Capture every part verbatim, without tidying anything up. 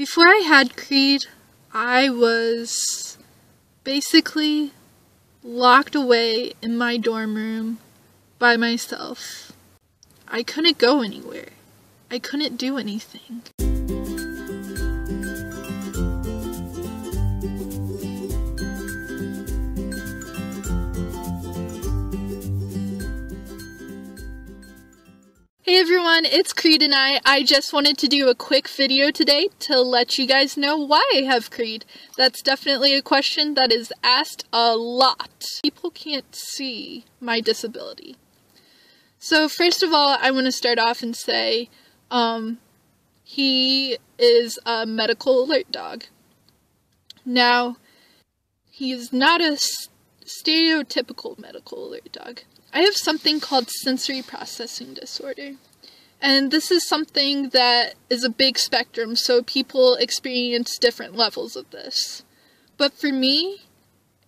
Before I had Creed, I was basically locked away in my dorm room by myself. I couldn't go anywhere. I couldn't do anything. Hey everyone, it's Creed and I. I just wanted to do a quick video today to let you guys know why I have Creed. That's definitely a question that is asked a lot. People can't see my disability. So first of all, I want to start off and say um, he is a medical alert dog. Now, he is not a stereotypical medical alert dog. I have something called sensory processing disorder, and this is something that is a big spectrum, so people experience different levels of this. But for me,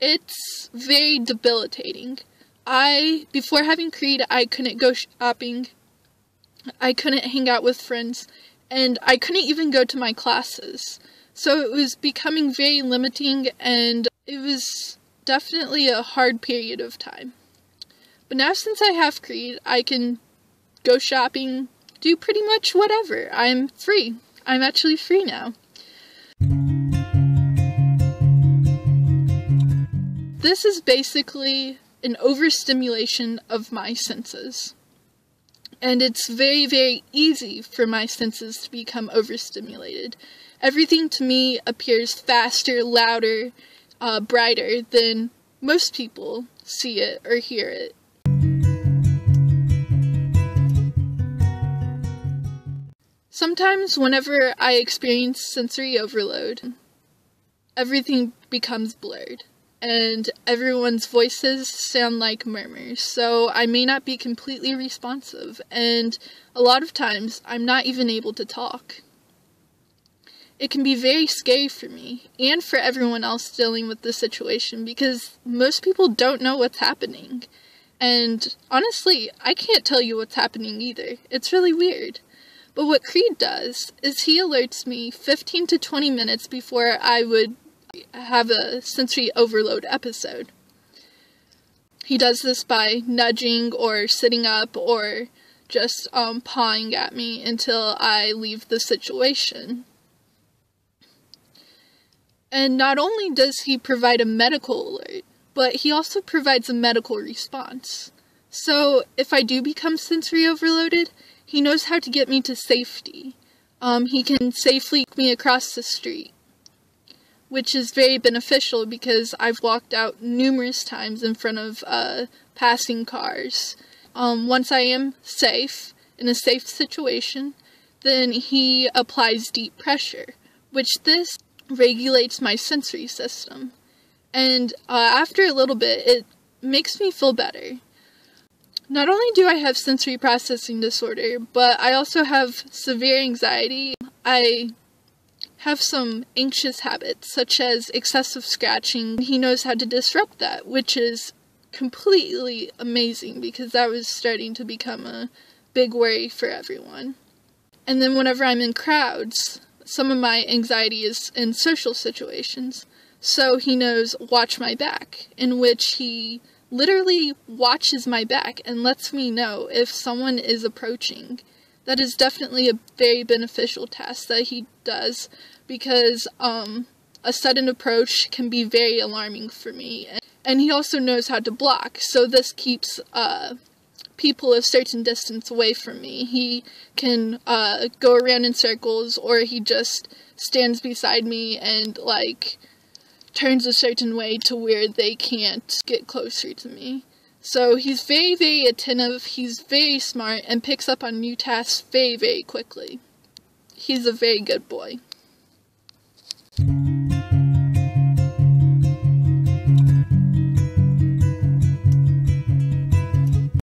it's very debilitating. I, before having Creed, I couldn't go shopping, I couldn't hang out with friends, and I couldn't even go to my classes. So it was becoming very limiting, and it was definitely a hard period of time. But now since I have Creed, I can go shopping, do pretty much whatever. I'm free. I'm actually free now. This is basically an overstimulation of my senses. And it's very, very easy for my senses to become overstimulated. Everything to me appears faster, louder, uh, brighter than most people see it or hear it. Sometimes whenever I experience sensory overload, everything becomes blurred, and everyone's voices sound like murmurs, so I may not be completely responsive, and a lot of times I'm not even able to talk. It can be very scary for me, and for everyone else dealing with the situation, because most people don't know what's happening, and honestly, I can't tell you what's happening either. It's really weird. But what Creed does is he alerts me fifteen to twenty minutes before I would have a sensory overload episode. He does this by nudging or sitting up or just um, pawing at me until I leave the situation. And not only does he provide a medical alert, but he also provides a medical response. So if I do become sensory overloaded, he knows how to get me to safety. Um, he can safely take me across the street, which is very beneficial because I've walked out numerous times in front of uh, passing cars. Um, once I am safe, in a safe situation, then he applies deep pressure, which this regulates my sensory system. And uh, after a little bit, it makes me feel better. Not only do I have sensory processing disorder, but I also have severe anxiety. I have some anxious habits, such as excessive scratching. He knows how to disrupt that, which is completely amazing because that was starting to become a big worry for everyone. And then whenever I'm in crowds, some of my anxiety is in social situations. So he knows watch my back, in which he literally watches my back and lets me know if someone is approaching. That is definitely a very beneficial task that he does because um, a sudden approach can be very alarming for me. And he also knows how to block, so this keeps uh, people a certain distance away from me. He can uh, go around in circles, or he just stands beside me and like turns a certain way to where they can't get closer to me. So he's very, very attentive, he's very smart, and picks up on new tasks very, very quickly. He's a very good boy.